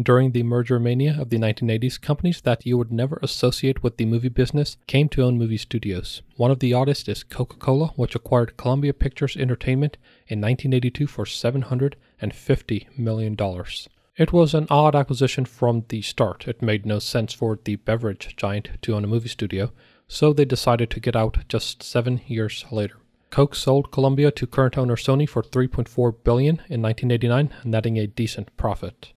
During the merger mania of the 1980s, companies that you would never associate with the movie business came to own movie studios. One of the oddest is Coca-Cola, which acquired Columbia Pictures Entertainment in 1982 for $750 million. It was an odd acquisition from the start. It made no sense for the beverage giant to own a movie studio, so they decided to get out just 7 years later. Coke sold Columbia to current owner Sony for $3.4 billion in 1989, netting a decent profit.